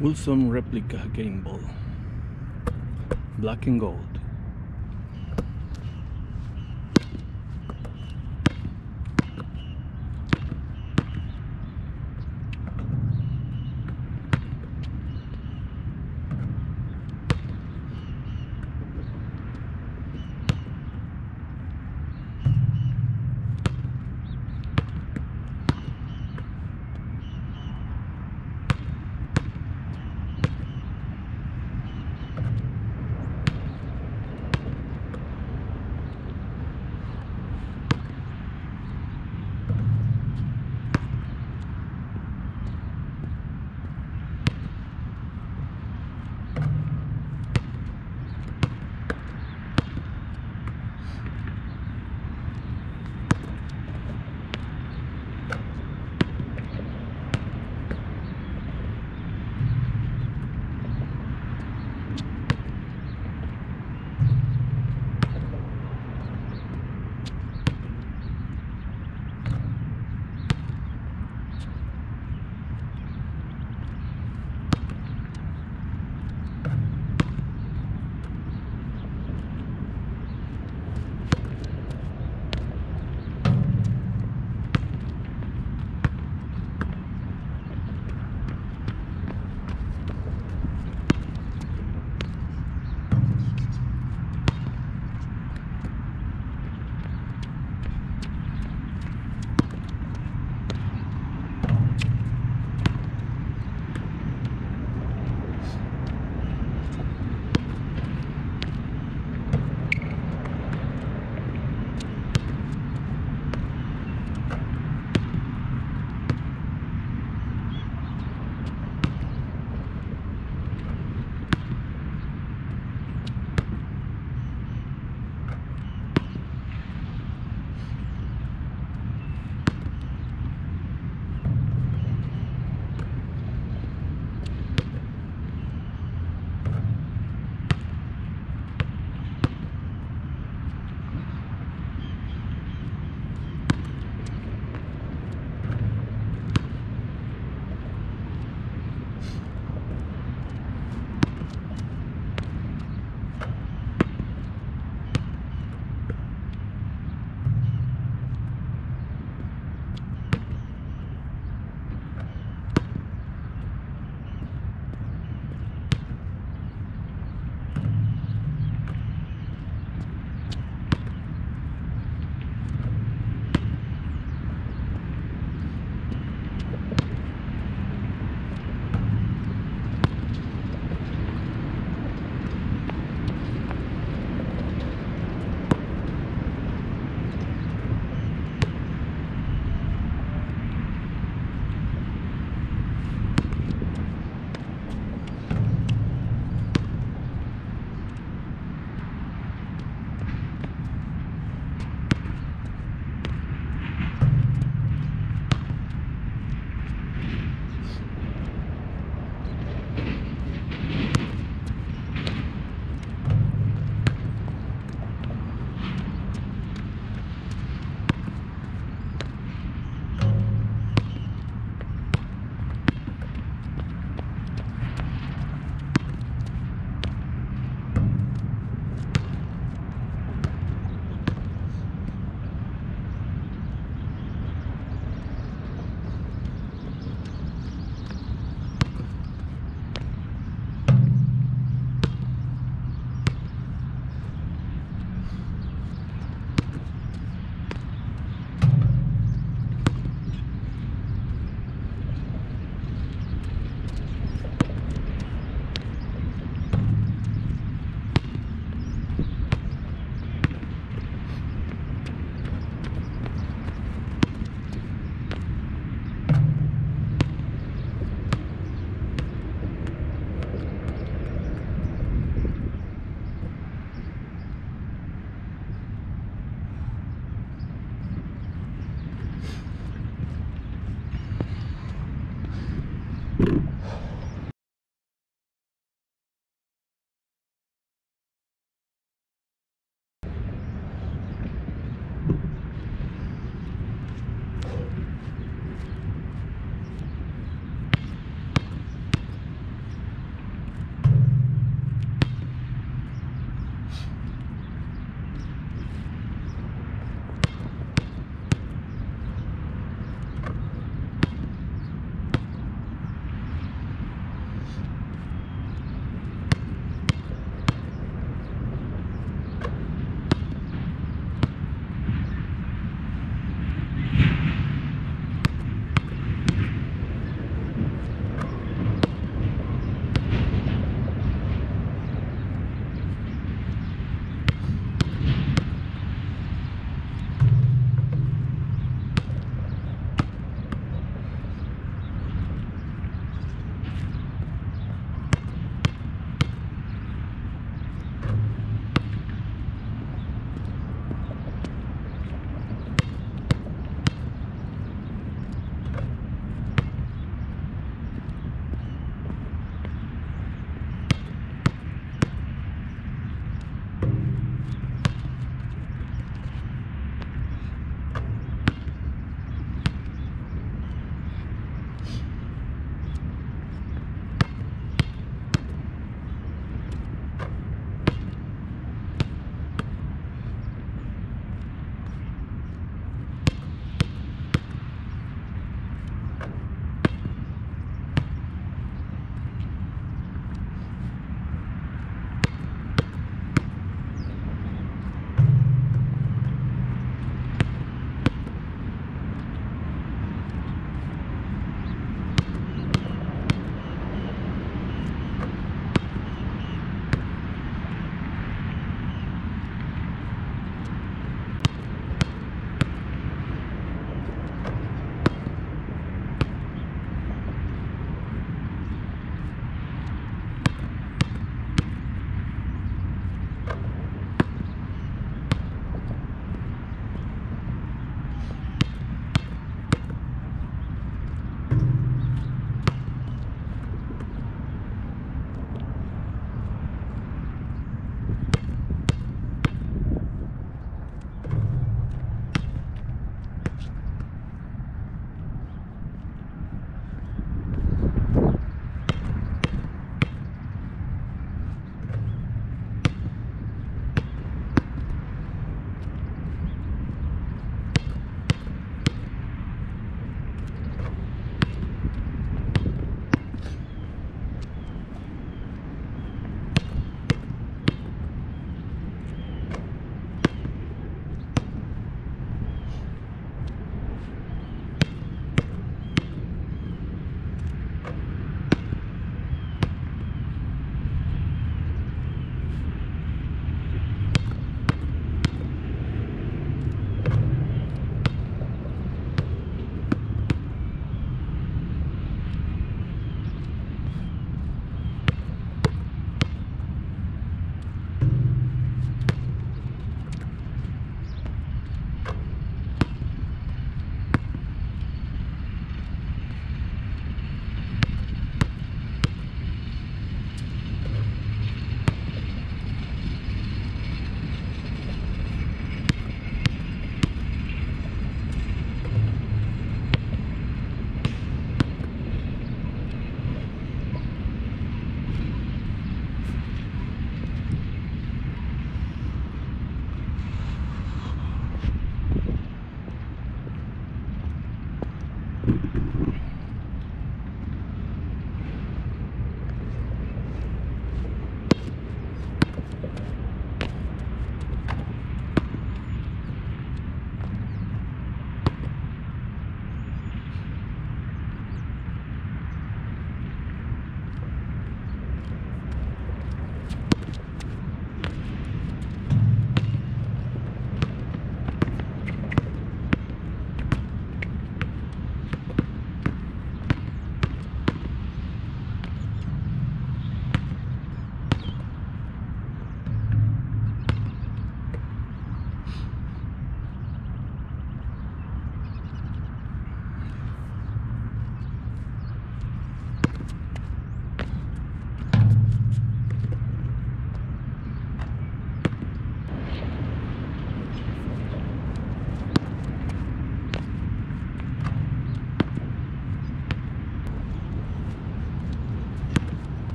Wilson replica game ball, black and gold.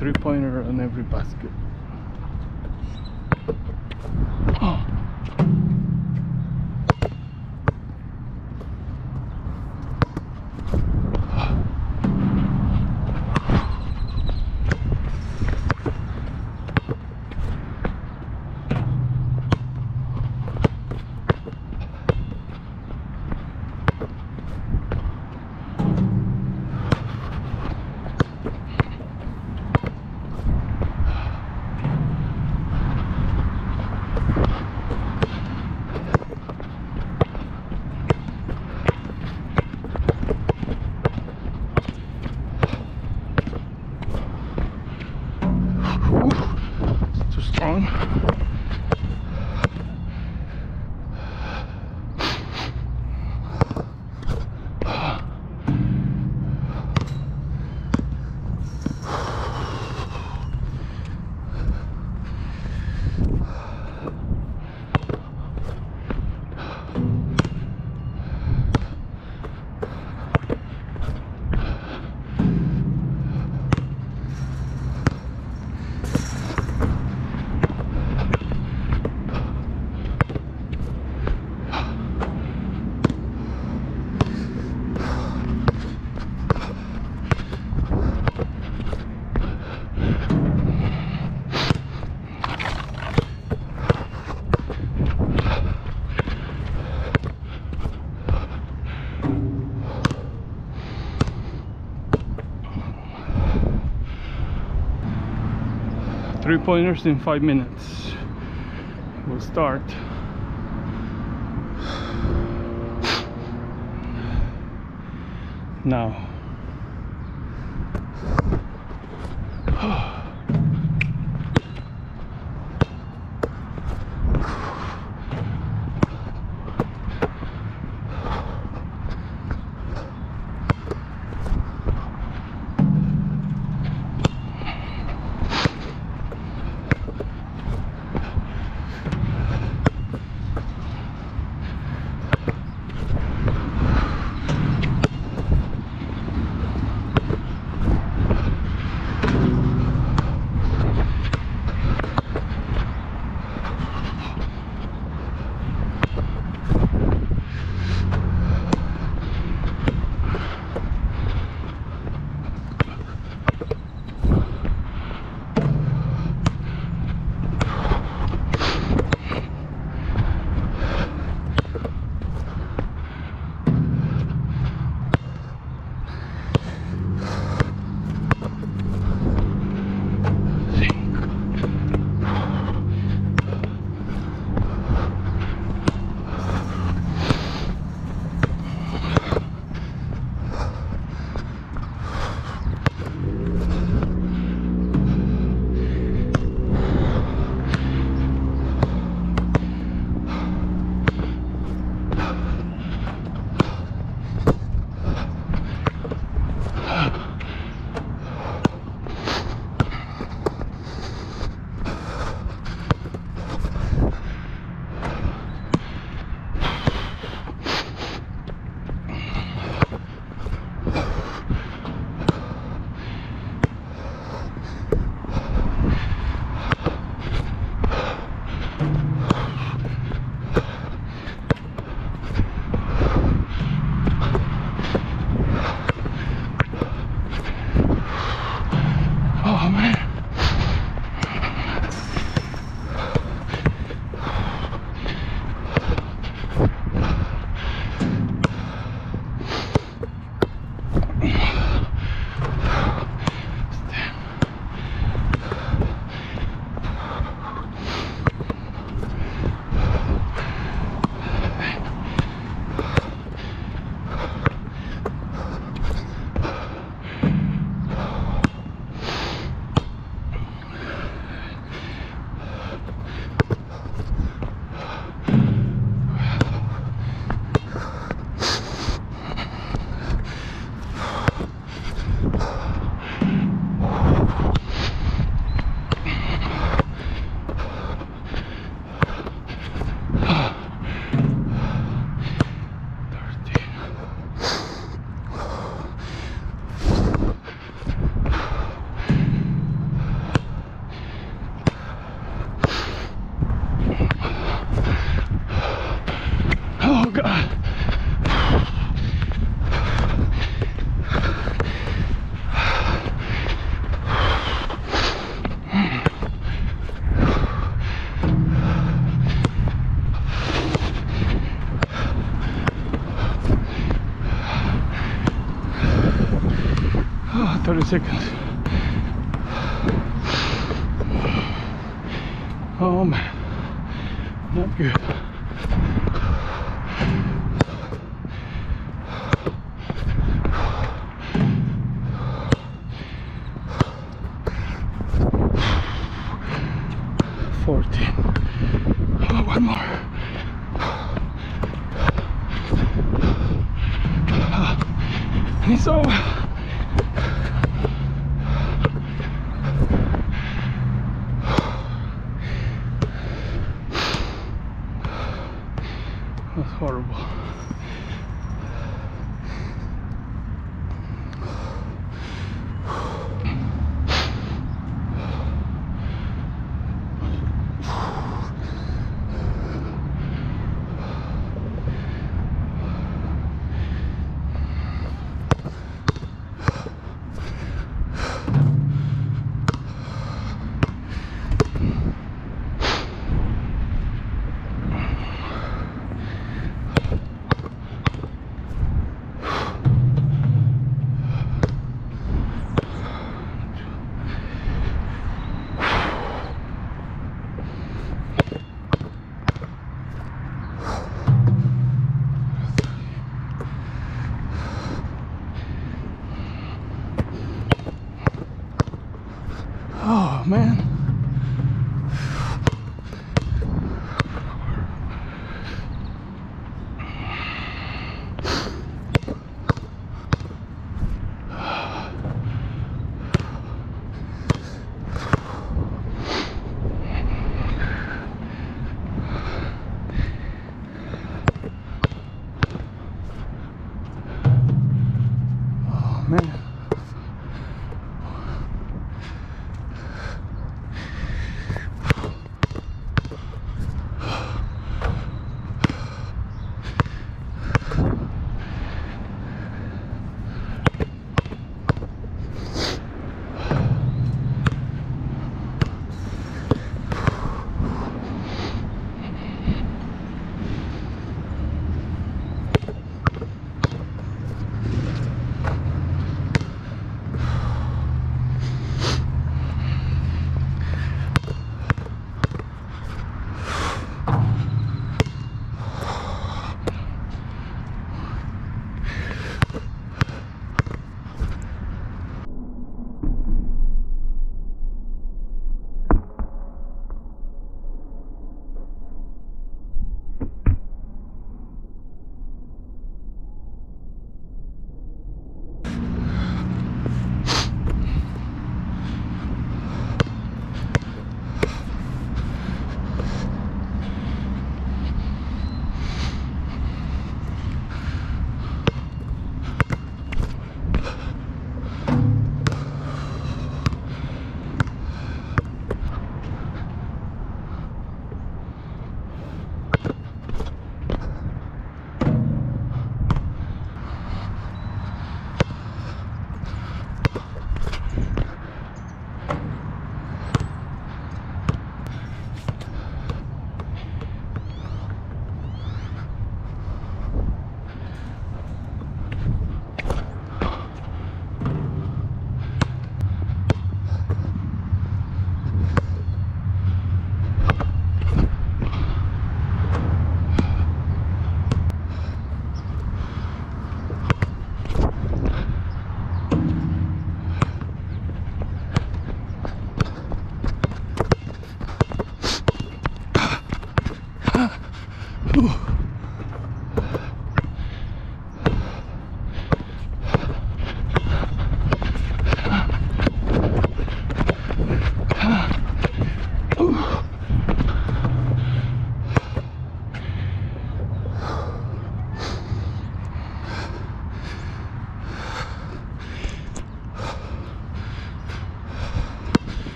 Three-pointer on every basket. three pointers in 5 minutes. We'll start. Now. Oh, 30 seconds. Oh man, not good. Oh man. Man.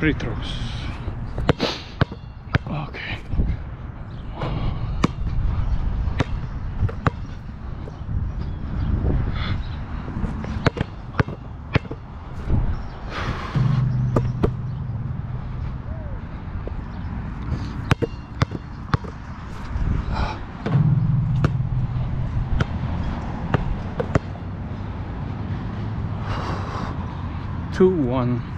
free throws. Okay. Two, one.